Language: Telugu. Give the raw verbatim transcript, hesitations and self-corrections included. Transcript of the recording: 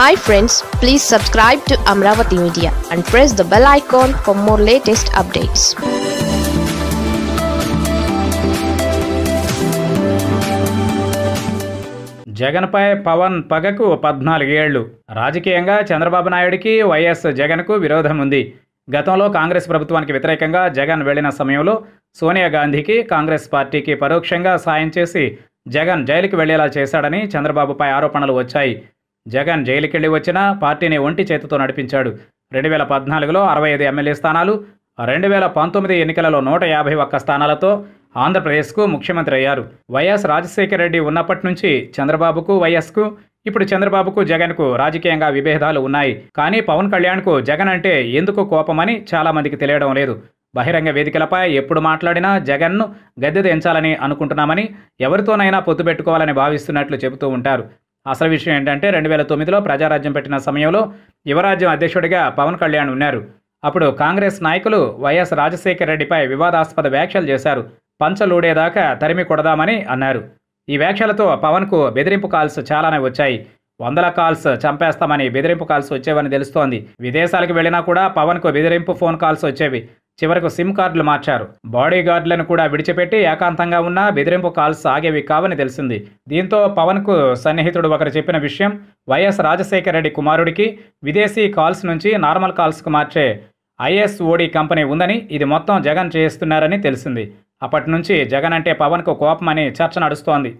Hi friends, please subscribe to Amravati Media and press the bell icon for more latest updates. Jaganpai Pawan Pagaku పద్నాలుగు ఏళ్లు. Rajakiyanga Chandrababu Naidiki Y S Jaganku virodham undi. Gatanlo Congress Prabhutvaniki Vitirekanga Jagan Velina Samayamlo Sonia Gandhiki Congress Partiki Parokshanga Sayam Chesi Jagan Jailiki Vellela Chesadani Chandrababu Pai Aropanalu Vachayi. Jagan jailiki వెళ్ళి వచ్చినా పార్టీని ఒంటి చేతితో నడిపించాడు. రెండు వేల పద్నాలుగులో అరవై ఐదు ఎమ్మెల్యే స్థానాలు, రెండు వేల పంతొమ్మిది ఎన్నికలలో నూట యాభై ఒక్క స్థానాలతో ఆంధ్రప్రదేశ్కు ముఖ్యమంత్రి అయ్యారు. వైఎస్ రాజశేఖర్ రెడ్డి ఉన్నప్పటి నుంచి చంద్రబాబుకు వైఎస్కు ఇప్పుడు చంద్రబాబుకు జగన్కు రాజకీయంగా విభేదాలు ఉన్నాయి. కానీ పవన్ కళ్యాణ్కు జగన్ అంటే ఎందుకు కోపమని చాలా మందికి తెలియడం లేదు. బహిరంగ వేదికలపై ఎప్పుడు మాట్లాడినా జగన్ను గద్దెదించాలని అనుకుంటున్నామని, ఎవరితోనైనా పొత్తు పెట్టుకోవాలని భావిస్తున్నట్లు చెబుతూ ఉంటారు. అసలు విషయం ఏంటంటే రెండు వేల తొమ్మిదిలో ప్రజారాజ్యం పెట్టిన సమయంలో యువరాజ్యం అధ్యక్షుడిగా పవన్ కళ్యాణ్ ఉన్నారు. అప్పుడు కాంగ్రెస్ నాయకులు వైఎస్ రాజశేఖర రెడ్డిపై వివాదాస్పద వ్యాఖ్యలు చేశారు. పంచలూడేదాకా తరిమి కొడదామని అన్నారు. ఈ వ్యాఖ్యలతో పవన్కు బెదిరింపు కాల్స్ చాలానే వచ్చాయి. వందల కాల్స్, చంపేస్తామని బెదిరింపు కాల్స్ వచ్చేవని తెలుస్తోంది. విదేశాలకు వెళ్ళినా కూడా పవన్కు బెదిరింపు ఫోన్ కాల్స్ వచ్చేవి. చివరకు సిమ్ కార్డులు మార్చారు. బాడీ గార్డులను కూడా విడిచిపెట్టి ఏకాంతంగా ఉన్న బెదిరింపు కాల్స్ ఆగేవి కావని తెలిసింది. దీంతో పవన్కు సన్నిహితుడు ఒకరు చెప్పిన విషయం, వైఎస్ రాజశేఖర రెడ్డి కుమారుడికి విదేశీ కాల్స్ నుంచి నార్మల్ కాల్స్కు మార్చే ఐఎస్ఓడి కంపెనీ ఉందని, ఇది మొత్తం జగన్ చేస్తున్నారని తెలిసింది. అప్పటి నుంచి జగన్ అంటే పవన్కు కోపమని చర్చ నడుస్తోంది.